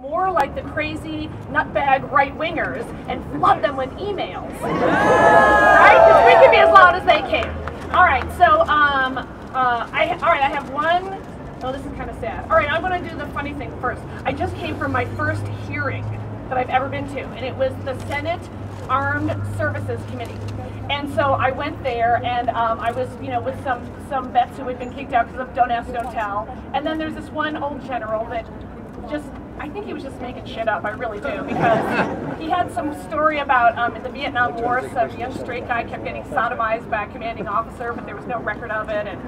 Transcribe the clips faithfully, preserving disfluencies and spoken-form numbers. more like the crazy nutbag right-wingers and flood them with emails, right? Because we can be as loud as they can. All right, so um, uh, I all right, I have one. Oh, this is kind of sad. All right, I'm going to do the funny thing first. I just came from my first hearing that I've ever been to, and it was the Senate Armed Services Committee. And so I went there, and um, I was, you know, with some some vets who had been kicked out because of Don't Ask, Don't Tell. And then there's this one old general that just, I think he was just making shit up. I really do, because he had some story about um, in the Vietnam War, some young straight guy kept getting sodomized by a commanding officer, but there was no record of it. And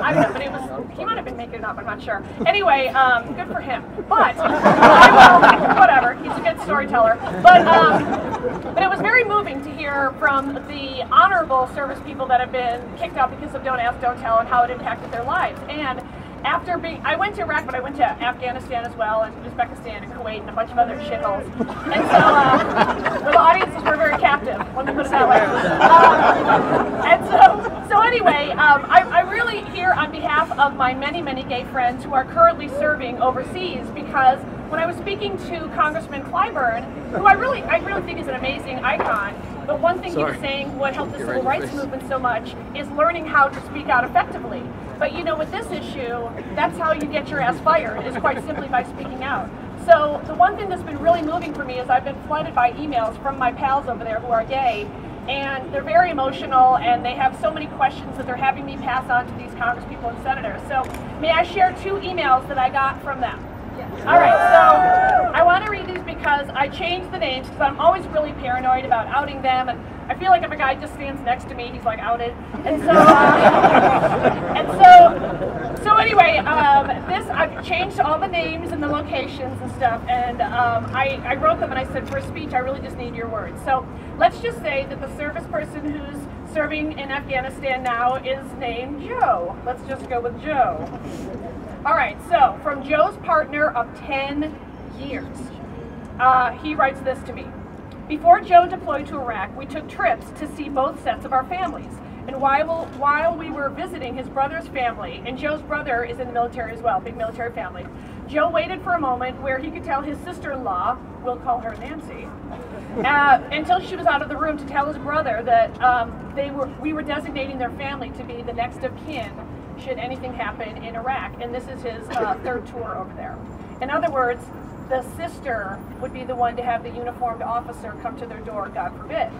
I don't know, but it was, he might have been making it up, I'm not sure. Anyway, um, good for him. But, I will, whatever, he's a good storyteller. But, um, but it was very moving to hear from the honorable service people that have been kicked out because of Don't Ask, Don't Tell and how it impacted their lives. And after being, I went to Iraq, but I went to Afghanistan as well, and Uzbekistan, and Kuwait, and a bunch of other shitholes. And so, uh, the audiences were very captive, let me put it that way. Um, and so, so anyway, um, I, I really here on behalf of my many, many gay friends who are currently serving overseas, because when I was speaking to Congressman Clyburn, who I really, I really think is an amazing icon, but one thing Sorry. he was saying what helped the civil rights face. movement so much is learning how to speak out effectively. But you know, with this issue, that's how you get your ass fired, is quite simply by speaking out. So the one thing that's been really moving for me is I've been flooded by emails from my pals over there who are gay, and they're very emotional, and they have so many questions that they're having me pass on to these congresspeople and senators. So may I share two emails that I got from them? All right, so I want to read these because I changed the names because I'm always really paranoid about outing them, and I feel like if a guy just stands next to me, he's like outed. And so, uh, and so, so anyway, um, this I've changed all the names and the locations and stuff, and um, I, I wrote them and I said, for a speech, I really just need your words. So let's just say that the service person who's serving in Afghanistan now is named Joe. Let's just go with Joe. All right, so from Joe's partner of ten years, uh, he writes this to me. Before Joe deployed to Iraq, we took trips to see both sets of our families. And while, while we were visiting his brother's family, and Joe's brother is in the military as well, big military family, Joe waited for a moment where he could tell his sister-in-law, we'll call her Nancy, uh, until she was out of the room to tell his brother that um, they were, we were designating their family to be the next of kin should anything happen in Iraq, and this is his uh, third tour over there. In other words, the sister would be the one to have the uniformed officer come to their door, God forbid.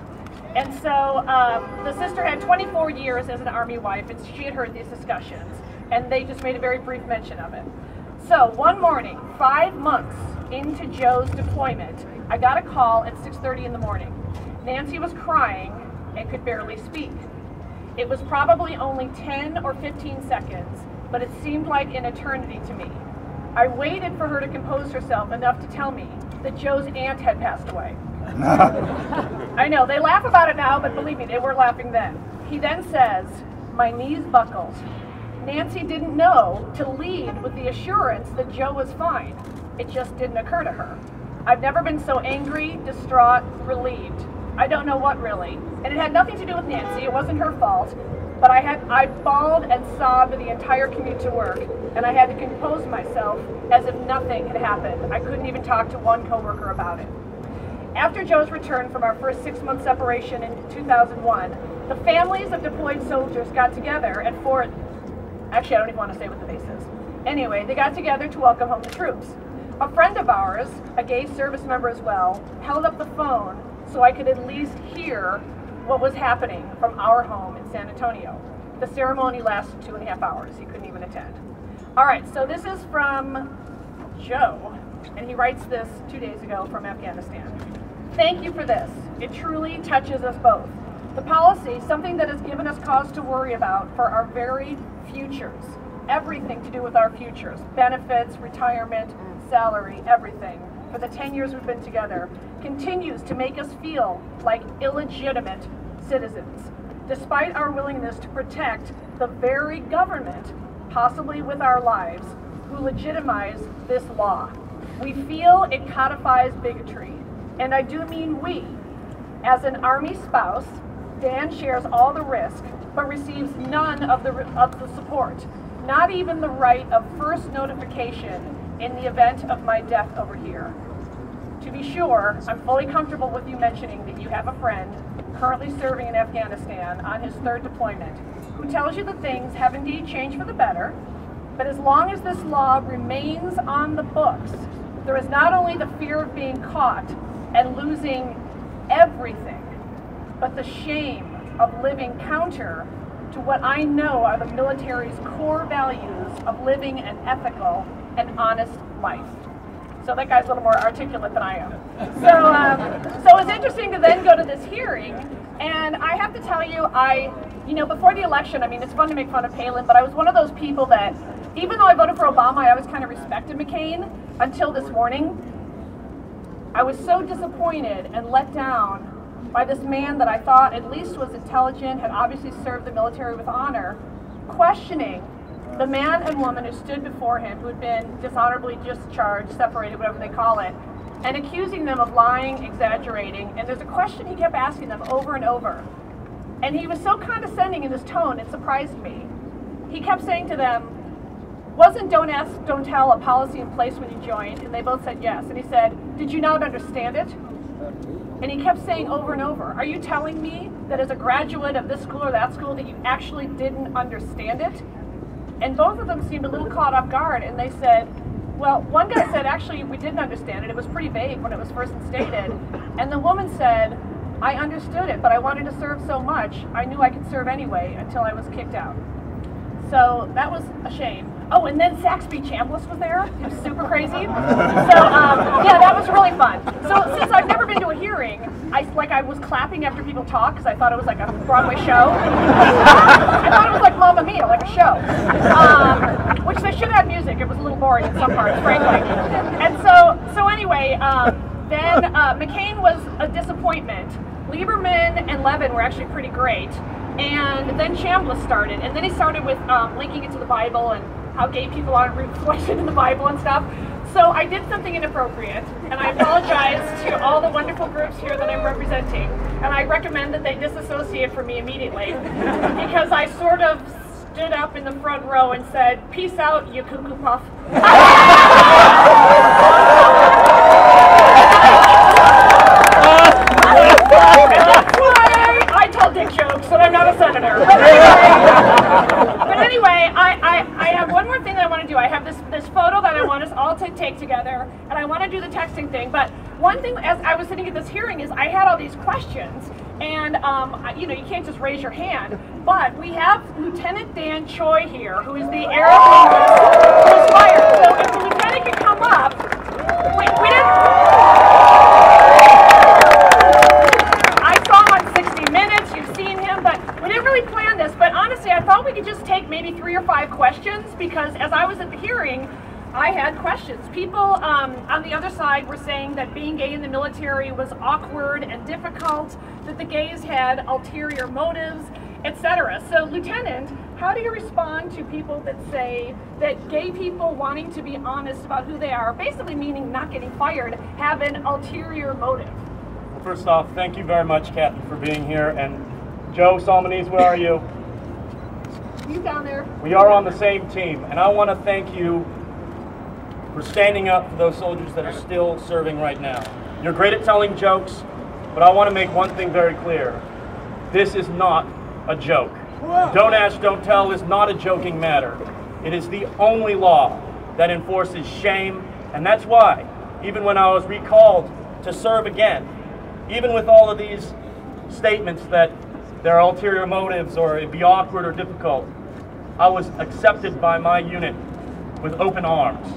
And so um, the sister had twenty-four years as an Army wife, and she had heard these discussions, and they just made a very brief mention of it. So one morning, five months into Joe's deployment, I got a call at six thirty in the morning. Nancy was crying and could barely speak. It was probably only ten or fifteen seconds, but it seemed like an eternity to me. I waited for her to compose herself enough to tell me that Joe's aunt had passed away. I know, they laugh about it now, but believe me, they were laughing then. He then says, my knees buckled. Nancy didn't know to lead with the assurance that Joe was fine. It just didn't occur to her. I've never been so angry, distraught, relieved. I don't know what really, and it had nothing to do with Nancy, it wasn't her fault, but I had I bawled and sobbed the entire commute to work, and I had to compose myself as if nothing had happened. I couldn't even talk to one coworker about it. After Joe's return from our first six-month separation in two thousand one, the families of deployed soldiers got together at Fort, actually I don't even want to say what the base is. Anyway, they got together to welcome home the troops. A friend of ours, a gay service member as well, held up the phone so I could at least hear what was happening from our home in San Antonio. The ceremony lasted two and a half hours. He couldn't even attend. All right, so this is from Joe, and he writes this two days ago from Afghanistan. Thank you for this. It truly touches us both. The policy, something that has given us cause to worry about for our very futures, everything to do with our futures, benefits, retirement, salary, everything, for the ten years we've been together, continues to make us feel like illegitimate citizens, despite our willingness to protect the very government, possibly with our lives, who legitimize this law. We feel it codifies bigotry, and I do mean we. As an Army spouse, Dan shares all the risk, but receives none of the, of the support, not even the right of first notification in the event of my death over here. To be sure, I'm fully comfortable with you mentioning that you have a friend currently serving in Afghanistan on his third deployment who tells you that things have indeed changed for the better, but as long as this law remains on the books, there is not only the fear of being caught and losing everything, but the shame of living counter to what I know are the military's core values of living an ethical and honest life. So that guy's a little more articulate than I am. So, um, so it's interesting to then go to this hearing, and I have to tell you, I, you know, before the election, I mean, it's fun to make fun of Palin, but I was one of those people that, even though I voted for Obama, I always kind of respected McCain until this morning. I was so disappointed and let down by this man that I thought at least was intelligent, had obviously served the military with honor, questioning the man and woman who stood before him, who had been dishonorably discharged, separated, whatever they call it, and accusing them of lying, exaggerating. And there's a question he kept asking them over and over. And he was so condescending in his tone, it surprised me. He kept saying to them, wasn't Don't Ask, Don't Tell a policy in place when you joined? And they both said yes. And he said, did you not understand it? And he kept saying over and over, are you telling me that as a graduate of this school or that school that you actually didn't understand it? And both of them seemed a little caught off guard, and they said, well, one guy said, actually, we didn't understand it. It was pretty vague when it was first stated. And the woman said, I understood it, but I wanted to serve so much, I knew I could serve anyway until I was kicked out. So that was a shame. Oh, and then Saxby Chambliss was there. He was super crazy. So, um, yeah, that was really fun. So since I've never been to a hearing, I, like, I was clapping after people talk because I thought it was like a Broadway show. I thought it was like Mamma Mia, like a show. Um, which they should have music. It was a little boring in some parts, frankly. And so, so anyway, um, then uh, McCain was a disappointment. Lieberman and Levin were actually pretty great. And then Chambliss started. And then he started with um, linking it to the Bible and how gay people are reflected in the Bible and stuff. So I did something inappropriate, and I apologize to all the wonderful groups here that I'm representing, and I recommend that they disassociate from me immediately, because I sort of stood up in the front row and said, peace out, you cuckoo puff. I tell dick jokes, and I'm not a senator. But anyway, but anyway I, I one more thing that I want to do. I have this, this photo that I want us all to take together, and I want to do the texting thing, but one thing as I was sitting at this hearing is I had all these questions, and um, I, you know, you can't just raise your hand, but we have Lieutenant Dan Choi here, who is the Air Force who's fired, so if the Lieutenant can come up, we, we didn't, I saw him on sixty minutes, you've seen him, but we didn't really plan this, but honestly, I thought we could just take maybe three or five questions, because as I was at the hearing, I had questions. People um, on the other side were saying that being gay in the military was awkward and difficult, that the gays had ulterior motives, et cetera. So, Lieutenant, how do you respond to people that say that gay people wanting to be honest about who they are, basically meaning not getting fired, have an ulterior motive? Well, first off, thank you very much, Kathy, for being here. And Joe Salmanese, where are you? He's down there. We are on the same team, and I want to thank you for standing up for those soldiers that are still serving right now. You're great at telling jokes, but I want to make one thing very clear. This is not a joke. Whoa. Don't Ask, Don't Tell is not a joking matter. It is the only law that enforces shame, and that's why, even when I was recalled to serve again, even with all of these statements that there are ulterior motives, or it'd be awkward or difficult, I was accepted by my unit with open arms.